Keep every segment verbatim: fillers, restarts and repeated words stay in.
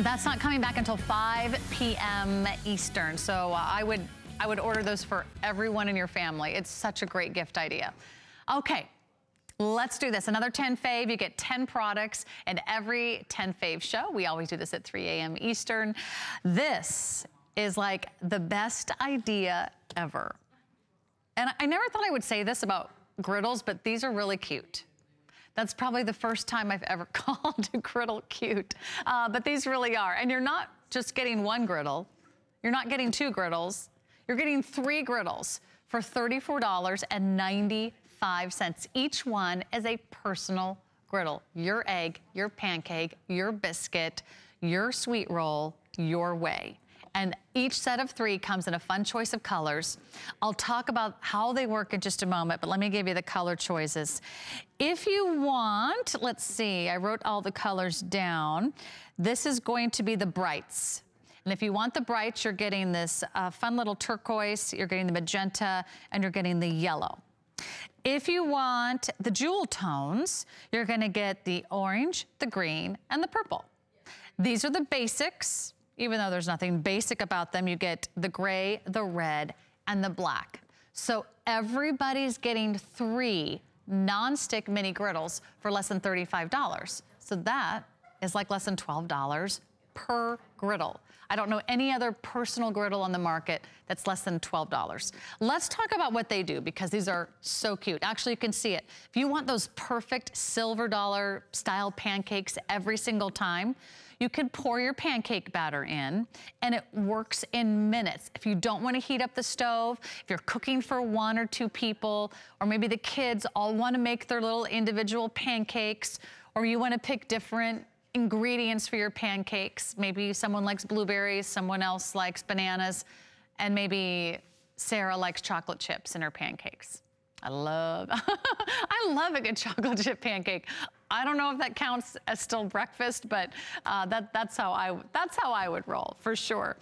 That's not coming back until five P M Eastern. So uh, I would I would order those for everyone in your family. It's such a great gift idea. Okay, let's do this. Another ten fave. You get ten products in every ten fave show. We always do this at three A M Eastern. This is like the best idea ever. And I never thought I would say this about griddles, but these are really cute. That's probably the first time I've ever called a griddle cute, uh, but these really are. And you're not just getting one griddle. You're not getting two griddles. You're getting three griddles for thirty-four ninety-five. Each one is a personal griddle. Your egg, your pancake, your biscuit, your sweet roll, your way. And each set of three comes in a fun choice of colors. I'll talk about how they work in just a moment, but let me give you the color choices. If you want, let's see, I wrote all the colors down. This is going to be the brights. And if you want the brights, you're getting this uh, fun little turquoise, you're getting the magenta, and you're getting the yellow. If you want the jewel tones, you're gonna get the orange, the green, and the purple. These are the basics. Even though there's nothing basic about them, you get the gray, the red, and the black. So everybody's getting three non-stick mini griddles for less than thirty-five dollars. So that is like less than twelve dollars per griddle. I don't know any other personal griddle on the market that's less than twelve dollars. Let's talk about what they do, because these are so cute. Actually, you can see it. If you want those perfect silver dollar style pancakes every single time, you can pour your pancake batter in, and it works in minutes. If you don't want to heat up the stove, if you're cooking for one or two people, or maybe the kids all want to make their little individual pancakes, or you want to pick different ingredients for your pancakes. Maybe someone likes blueberries, someone else likes bananas, and maybe Sarah likes chocolate chips in her pancakes. I love, I love a good chocolate chip pancake. I don't know if that counts as still breakfast, but uh, that, that's, how I, that's how I would roll, for sure.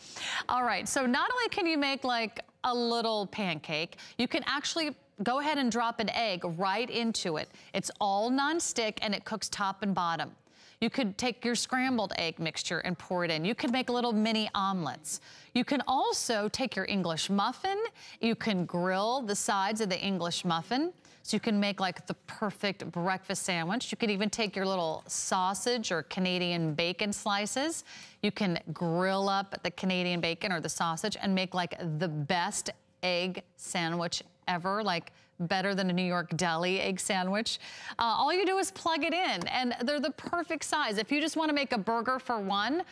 All right, so not only can you make like a little pancake, you can actually go ahead and drop an egg right into it. It's all nonstick, and it cooks top and bottom. You could take your scrambled egg mixture and pour it in. You could make little mini omelets. You can also take your English muffin. You can grill the sides of the English muffin. So you can make like the perfect breakfast sandwich. You could even take your little sausage or Canadian bacon slices. You can grill up the Canadian bacon or the sausage and make like the best egg sandwich ever, like better than a New York deli egg sandwich. Uh, all you do is plug it in, and they're the perfect size. If you just want to make a burger for one,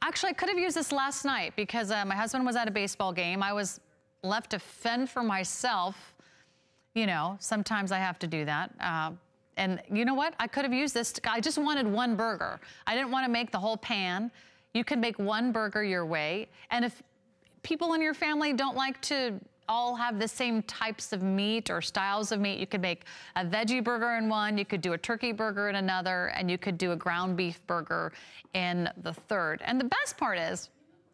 actually I could have used this last night because uh, my husband was at a baseball game. I was left to fend for myself. You know, sometimes I have to do that. Uh, and you know what? I could have used this. I just wanted one burger. I didn't want to make the whole pan. You can make one burger your way. And if people in your family don't like to all have the same types of meat or styles of meat, you could make a veggie burger in one, you could do a turkey burger in another, and you could do a ground beef burger in the third. And the best part is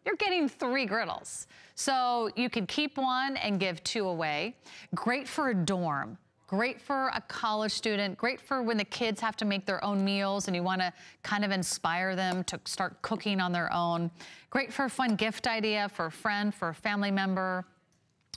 you're getting three griddles. So you can keep one and give two away. Great for a dorm, great for a college student, great for when the kids have to make their own meals and you want to kind of inspire them to start cooking on their own. Great for a fun gift idea for a friend, for a family member.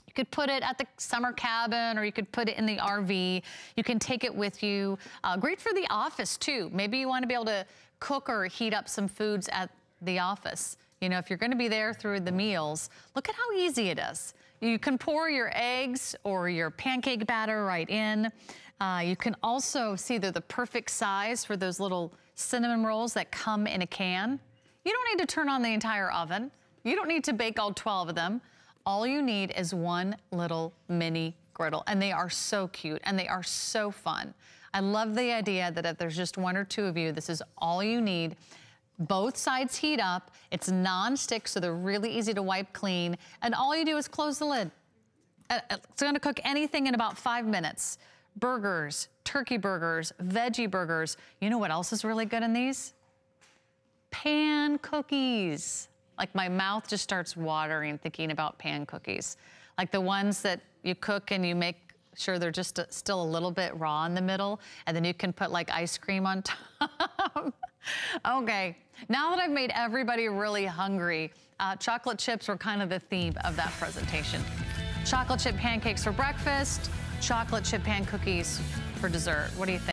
You could put it at the summer cabin, or you could put it in the R V. You can take it with you. Uh, great for the office too. Maybe you want to be able to cook or heat up some foods at the office. You know, if you're going to be there through the meals, look at how easy it is. You can pour your eggs or your pancake batter right in. Uh, you can also see they're the perfect size for those little cinnamon rolls that come in a can. You don't need to turn on the entire oven. You don't need to bake all twelve of them. All you need is one little mini griddle, and they are so cute, and they are so fun. I love the idea that if there's just one or two of you, this is all you need. Both sides heat up. It's non-stick, so they're really easy to wipe clean, and all you do is close the lid. It's gonna cook anything in about five minutes. Burgers, turkey burgers, veggie burgers. You know what else is really good in these? Pan cookies. Like my mouth just starts watering thinking about pan cookies. Like the ones that you cook and you make sure they're just a, still a little bit raw in the middle, and then you can put like ice cream on top. Okay, Now that I've made everybody really hungry, uh, chocolate chips were kind of the theme of that presentation. Chocolate chip pancakes for breakfast, chocolate chip pan cookies for dessert. What do you think?